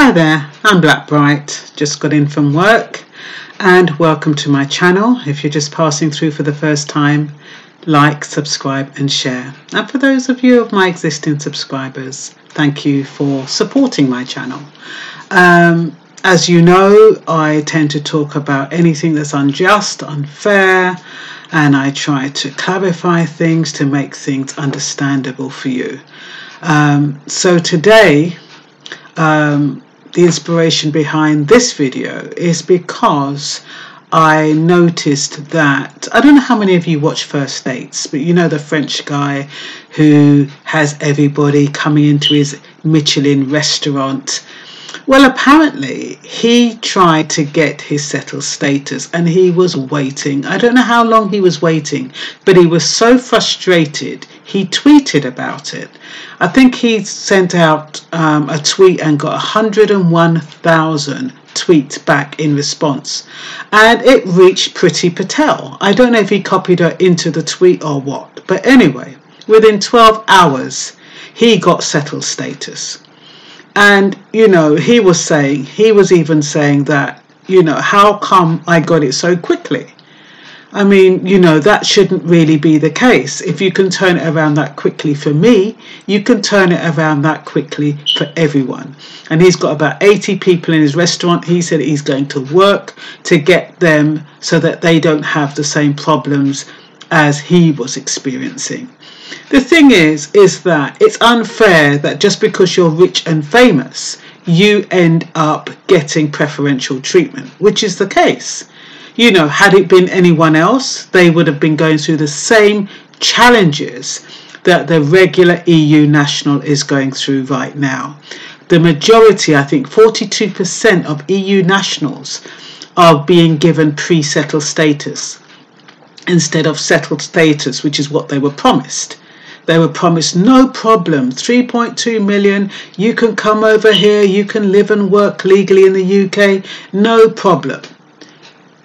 Hi there, I'm Black Bright, just got in from work, and welcome to my channel. If you're just passing through for the first time, like, subscribe and share. And for those of you of my existing subscribers, thank you for supporting my channel. As you know, I tend to talk about anything that's unjust, unfair, and I try to clarify things to make things understandable for you. So today, the inspiration behind this video is because I noticed that, I don't know how many of you watch First Dates, but you know the French guy who has everybody coming into his Michelin restaurant. Well, apparently he tried to get his settled status and he was waiting. I don't know how long he was waiting, but he was so frustrated he tweeted about it. I think he sent out a tweet and got 101,000 tweets back in response, and it reached Priti Patel. I don't know if he copied her into the tweet or what, but anyway, within 12 hours he got settled status. And, you know, he was even saying that, you know, how come I got it so quickly? I mean, you know, that shouldn't really be the case. If you can turn it around that quickly for me, you can turn it around that quickly for everyone. And he's got about 80 people in his restaurant. He said he's going to work to get them so that they don't have the same problems as he was experiencing. The thing is that it's unfair that just because you're rich and famous, you end up getting preferential treatment, which is the case. You know, had it been anyone else, they would have been going through the same challenges that the regular EU national is going through right now. The majority, I think 42% of EU nationals are being given pre-settled status instead of settled status, which is what they were promised. They were promised no problem, 3.2 million, you can come over here, you can live and work legally in the UK, no problem.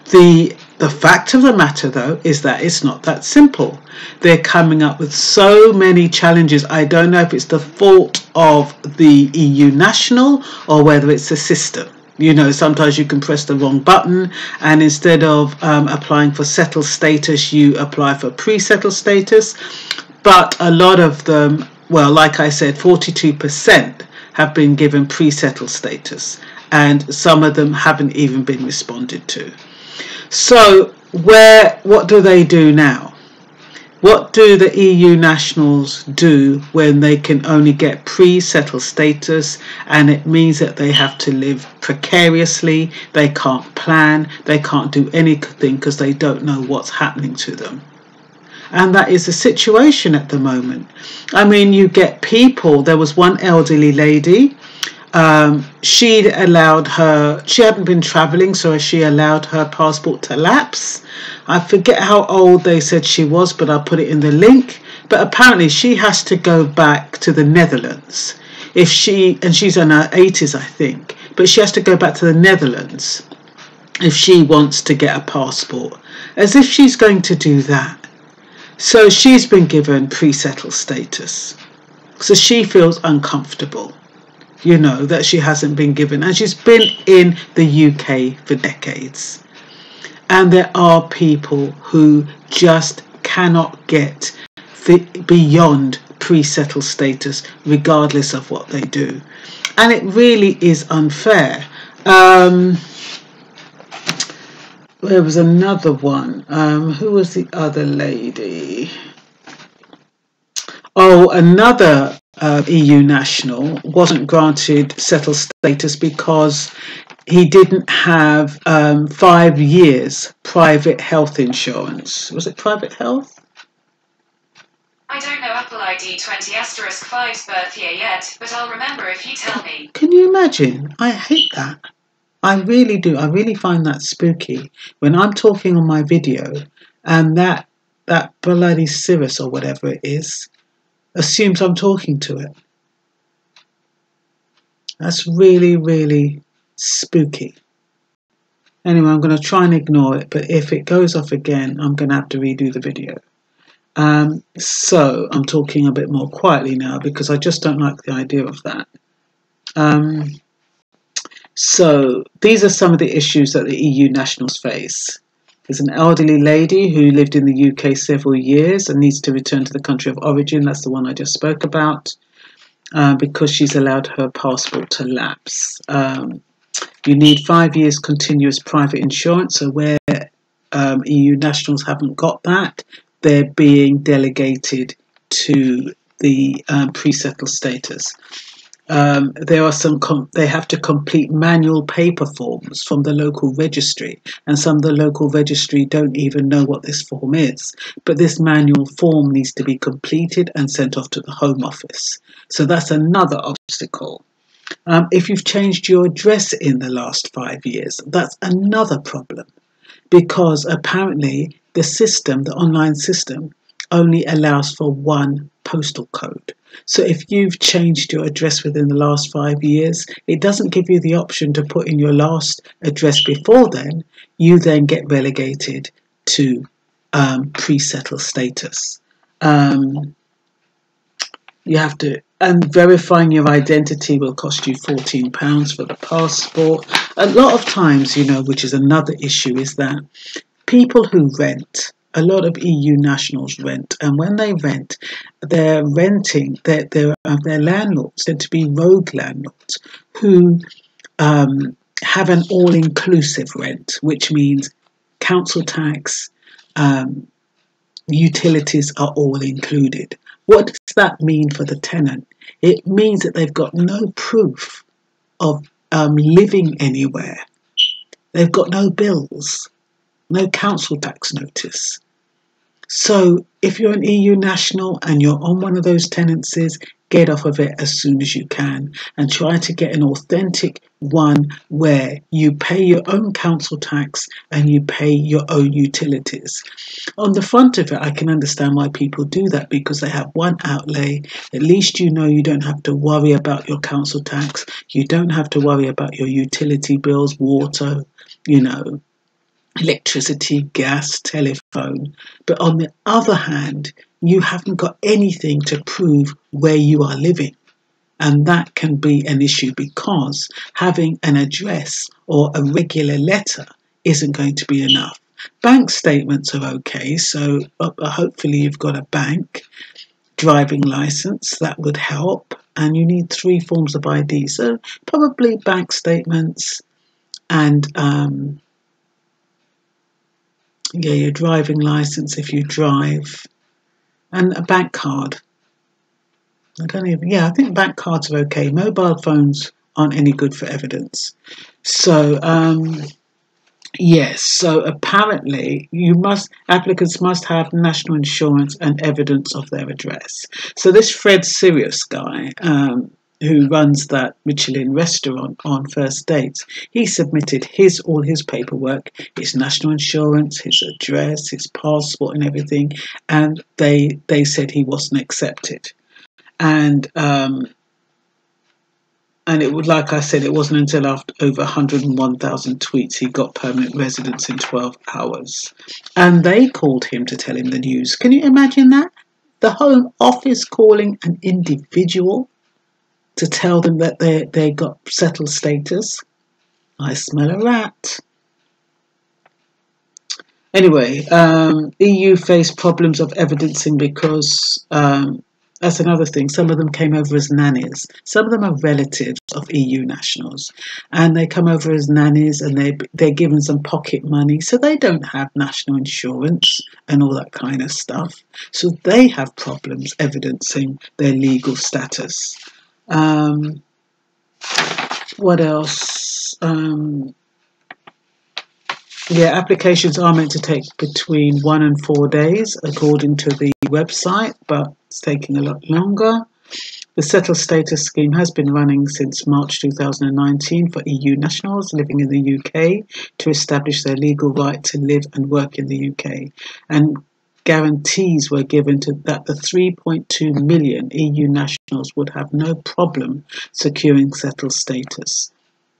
The fact of the matter, though, is that it's not that simple. They're coming up with so many challenges. I don't know if it's the fault of the EU national or whether it's the system. You know, sometimes you can press the wrong button, and instead of applying for settled status, you apply for pre-settled status. But a lot of them, well, like I said, 42% have been given pre-settled status, and some of them haven't even been responded to. So what do they do now? What do the EU nationals do when they can only get pre-settled status, and it means that they have to live precariously, they can't plan, they can't do anything because they don't know what's happening to them? And that is the situation at the moment. I mean, you get people, there was one elderly lady, she hadn't been travelling, so she allowed her passport to lapse. I forget how old they said she was, but I'll put it in the link. But apparently she has to go back to the Netherlands. She's in her 80s, I think, but she has to go back to the Netherlands if she wants to get a passport. As if she's going to do that. So she's been given pre-settled status. So she feels uncomfortable, you know, that she hasn't been given, and she's been in the UK for decades. And there are people who just cannot get beyond pre-settled status regardless of what they do, and it really is unfair. There was another one, who was the other lady? Oh, another EU national wasn't granted settled status because he didn't have 5 years private health insurance. Was it private health? I don't know Apple ID 20*5's birth year yet, but I'll remember if you tell me. Can you imagine? I hate that. I really do. I really find that spooky when I'm talking on my video and that bloody Sirius or whatever it is assumes I'm talking to it. That's really, really spooky. Anyway, I'm going to try and ignore it, but if it goes off again, I'm going to have to redo the video. So I'm talking a bit more quietly now because I just don't like the idea of that. So these are some of the issues that the EU nationals face. There's an elderly lady who lived in the UK several years and needs to return to the country of origin. That's the one I just spoke about, because she's allowed her passport to lapse. You need 5 years continuous private insurance. So where EU nationals haven't got that, they're being delegated to the pre-settled status. There are some, they have to complete manual paper forms from the local registry, and some of the local registry don't even know what this form is. But this manual form needs to be completed and sent off to the Home Office. So that's another obstacle. If you've changed your address in the last 5 years, that's another problem, because apparently the system, the online system, only allows for one postal code. So if you've changed your address within the last 5 years, it doesn't give you the option to put in your last address before then. You then get relegated to pre-settled status. You have to, and verifying your identity will cost you £14 for the passport. A lot of times, you know, which is another issue, is that people who rent, a lot of EU nationals rent, and when they rent, they're renting, their landlords tend to be rogue landlords who have an all-inclusive rent, which means council tax, utilities are all included. What does that mean for the tenant? It means that they've got no proof of living anywhere. They've got no bills, no council tax notice. So if you're an EU national and you're on one of those tenancies, get off of it as soon as you can and try to get an authentic one where you pay your own council tax and you pay your own utilities. On the front of it, I can understand why people do that, because they have one outlay. At least you know you don't have to worry about your council tax. You don't have to worry about your utility bills, water, you know, electricity, gas, telephone. But on the other hand, you haven't got anything to prove where you are living. And that can be an issue, because having an address or a regular letter isn't going to be enough. Bank statements are okay, so hopefully you've got a bank, driving license, that would help. And you need 3 forms of ID, so probably bank statements and yeah, your driving license if you drive, and a bank card. I don't even, yeah, I think bank cards are okay. Mobile phones aren't any good for evidence. So, yes, so apparently you must, applicants must have national insurance and evidence of their address. So this Fred Sirieix guy, who runs that Michelin restaurant on First Dates, he submitted his, all his paperwork, his national insurance, his address, his passport and everything, and they said he wasn't accepted. And it would, like I said, it wasn't until after over 101,000 tweets he got permanent residence in 12 hours. And they called him to tell him the news. Can you imagine that? The Home Office calling an individual to tell them that they got settled status. I smell a rat. Anyway, EU faced problems of evidencing because that's another thing. Some of them came over as nannies. Some of them are relatives of EU nationals, and they come over as nannies, and they're given some pocket money, so they don't have national insurance and all that kind of stuff. So they have problems evidencing their legal status. What else? Yeah, applications are meant to take between 1 and 4 days, according to the website, but it's taking a lot longer. The Settled Status Scheme has been running since March 2019 for EU nationals living in the UK to establish their legal right to live and work in the UK. And guarantees were given to that the 3.2 million EU nationals would have no problem securing settled status.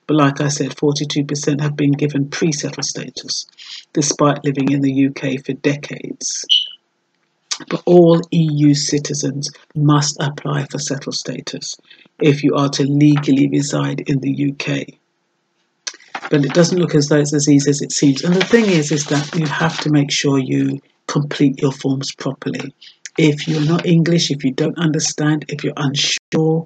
But like I said, 42% have been given pre-settled status, despite living in the UK for decades. But all EU citizens must apply for settled status if you are to legally reside in the UK. but it doesn't look as though it's as easy as it seems. And the thing is that you have to make sure you complete your forms properly. If you're not English, if you don't understand, if you're unsure,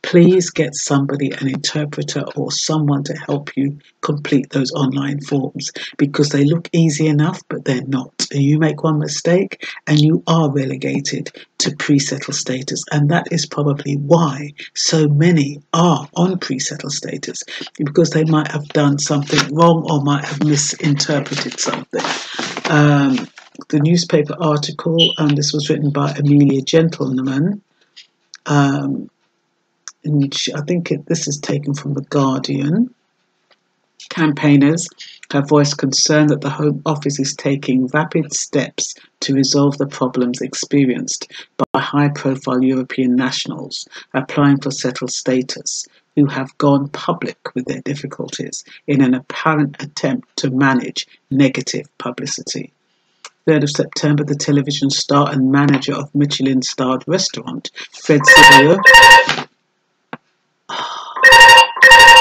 please get somebody, an interpreter or someone to help you complete those online forms, because they look easy enough, but they're not. And you make one mistake and you are relegated to pre-settled status. And that is probably why so many are on pre-settled status, because they might have done something wrong or might have misinterpreted something. The newspaper article, and this was written by Amelia Gentleman, and I think this is taken from The Guardian. Campaigners have voiced concern that the Home Office is taking rapid steps to resolve the problems experienced by high-profile European nationals applying for settled status, who have gone public with their difficulties in an apparent attempt to manage negative publicity. 3rd of September, the television star and manager of Michelin-starred restaurant, Fred Sirieix. I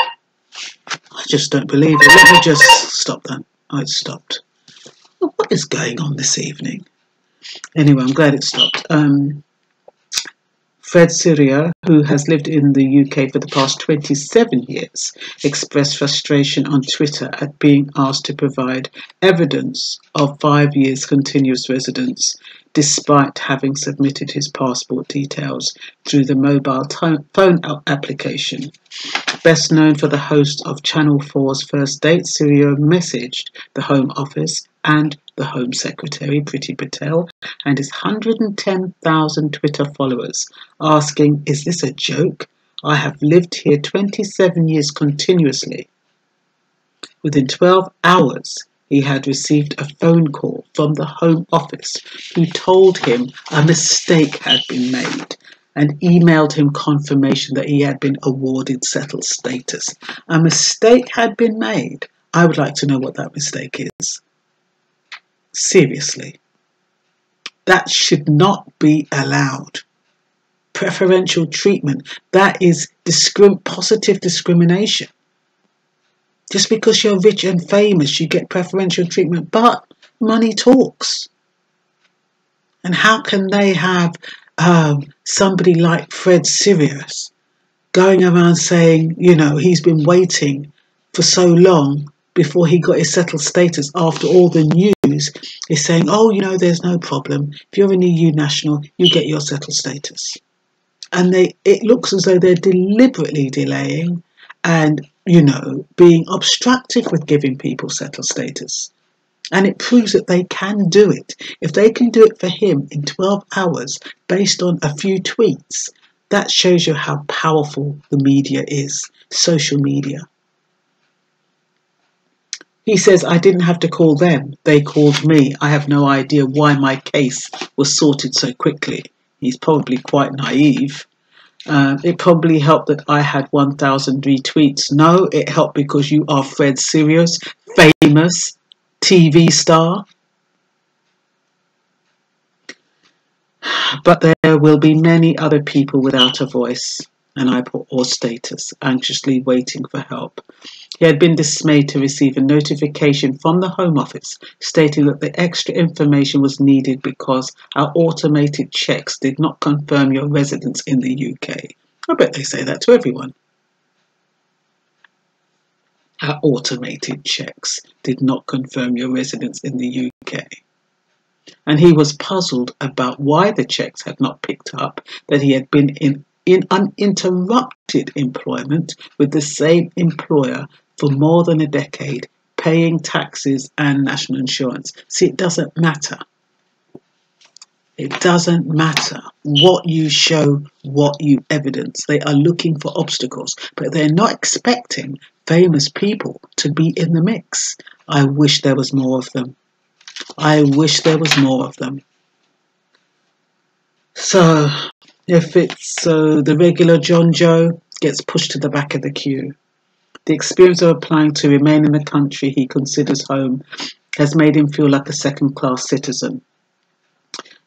just don't believe it. Let me just stop that. Oh, it stopped. What is going on this evening? Anyway, I'm glad it stopped. Fred Sirieix, who has lived in the UK for the past 27 years, expressed frustration on Twitter at being asked to provide evidence of 5 years continuous residence, despite having submitted his passport details through the mobile phone application. Best known for the host of Channel 4's First Dates, Sirieix messaged the Home Office and the Home Secretary, Priti Patel, and his 110,000 Twitter followers, asking, "Is this a joke? I have lived here 27 years continuously." Within 12 hours, he had received a phone call from the Home Office, who told him a mistake had been made and emailed him confirmation that he had been awarded settled status. A mistake had been made. I would like to know what that mistake is. Seriously. That should not be allowed. Preferential treatment. That is positive discrimination. Just because you're rich and famous, you get preferential treatment, but money talks. And how can they have somebody like Fred Sirieix going around saying, you know, he's been waiting for so long before he got his settled status after all the news is saying, oh, you know, there's no problem. If you're an EU national, you get your settled status. And it looks as though they're deliberately delaying and, you know, being obstructive with giving people settled status. And it proves that they can do it. If they can do it for him in 12 hours based on a few tweets, that shows you how powerful the media is, social media. He says, "I didn't have to call them. They called me. I have no idea why my case was sorted so quickly." He's probably quite naive. It probably helped that I had 1,000 retweets. No, it helped because you are Fred Sirieix, famous TV star. But there will be many other people without a voice, and I put all status, anxiously waiting for help. He had been dismayed to receive a notification from the Home Office stating that the extra information was needed because our automated checks did not confirm your residence in the UK. I bet they say that to everyone. Our automated checks did not confirm your residence in the UK. And he was puzzled about why the checks had not picked up that he had been in uninterrupted employment with the same employer for more than a decade, paying taxes and national insurance. See, it doesn't matter. It doesn't matter what you show, what you evidence. They are looking for obstacles, but they're not expecting famous people to be in the mix. I wish there was more of them. I wish there was more of them. So, if it's the regular John Joe gets pushed to the back of the queue. The experience of applying to remain in the country he considers home has made him feel like a second-class citizen.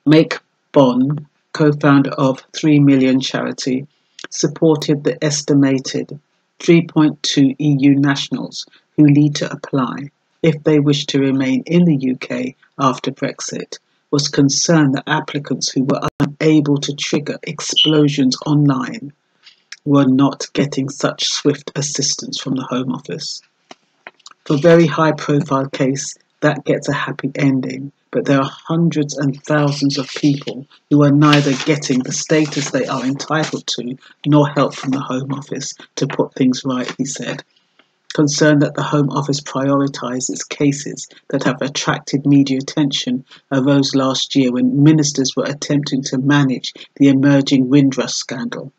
Mike Bond, co-founder of 3 Million charity, supported the estimated 3.2 EU nationals who need to apply if they wish to remain in the UK after Brexit was concerned that applicants who were unable to trigger explosions online were not getting such swift assistance from the Home Office. For very high-profile case, that gets a happy ending, but there are hundreds and thousands of people who are neither getting the status they are entitled to nor help from the Home Office to put things right, he said. Concerned that the Home Office prioritises cases that have attracted media attention arose last year when ministers were attempting to manage the emerging Windrush scandal,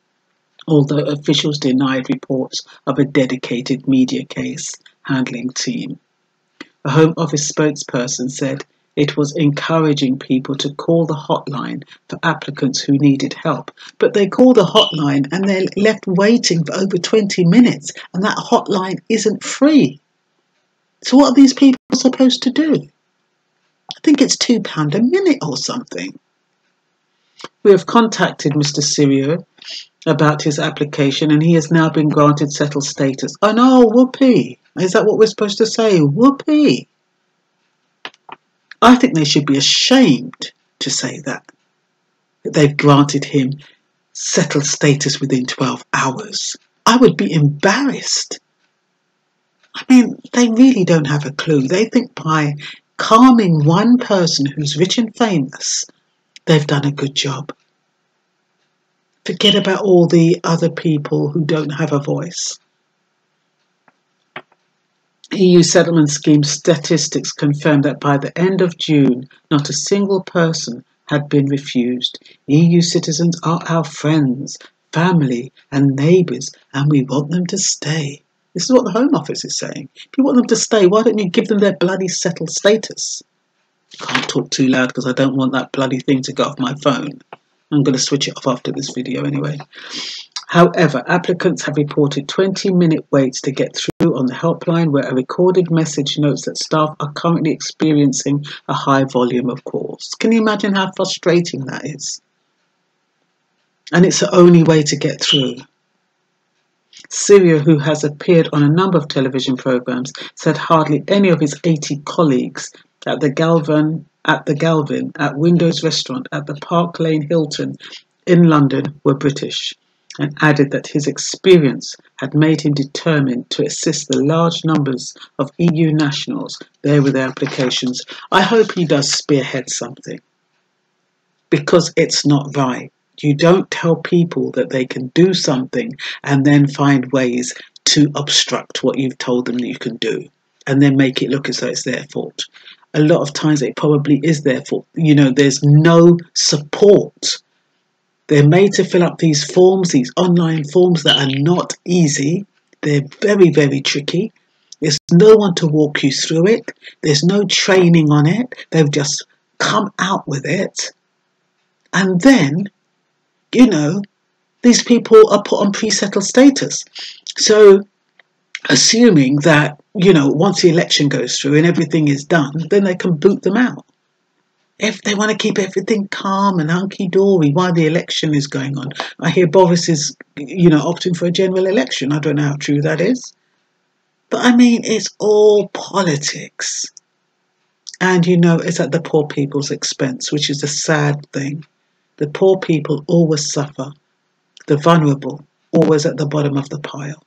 although officials denied reports of a dedicated media case handling team. A Home Office spokesperson said it was encouraging people to call the hotline for applicants who needed help. But they call the hotline and they're left waiting for over 20 minutes and that hotline isn't free. So what are these people supposed to do? I think it's £2 a minute or something. We have contacted Mr. Sirieix about his application and he has now been granted settled status. Oh no, whoopee. Is that what we're supposed to say? Whoopee. I think they should be ashamed to say that they've granted him settled status within 12 hours. I would be embarrassed. I mean, they really don't have a clue. They think by calming one person who's rich and famous, they've done a good job. Forget about all the other people who don't have a voice. EU Settlement Scheme statistics confirmed that by the end of June, not a single person had been refused. EU citizens are our friends, family and neighbours, and we want them to stay. This is what the Home Office is saying. If you want them to stay, why don't you give them their bloody settled status? I can't talk too loud because I don't want that bloody thing to go off my phone. I'm going to switch it off after this video anyway. However, applicants have reported 20-minute waits to get through on the helpline, where a recorded message notes that staff are currently experiencing a high volume of calls. Can you imagine how frustrating that is? And it's the only way to get through. Sirieix, who has appeared on a number of television programmes, said hardly any of his 80 colleagues at the Galvin at Windows Restaurant at the Park Lane Hilton in London were British, and added that his experience had made him determined to assist the large numbers of EU nationals there with their applications. I hope he does spearhead something, because it's not right. You don't tell people that they can do something and then find ways to obstruct what you've told them that you can do and then make it look as though it's their fault. A lot of times it probably is their fault. You know, there's no support. They're made to fill up these forms, these online forms that are not easy. They're very, very tricky. There's no one to walk you through it. There's no training on it. They've just come out with it. And then, you know, these people are put on pre-settled status. So assuming that, you know, once the election goes through and everything is done, then they can boot them out. If they want to keep everything calm and hunky-dory while the election is going on. I hear Boris is, you know, opting for a general election. I don't know how true that is. But, I mean, it's all politics. And, you know, it's at the poor people's expense, which is a sad thing. The poor people always suffer. The vulnerable, always at the bottom of the pile.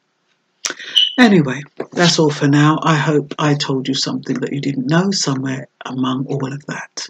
Anyway, that's all for now. I hope I told you something that you didn't know somewhere among all of that.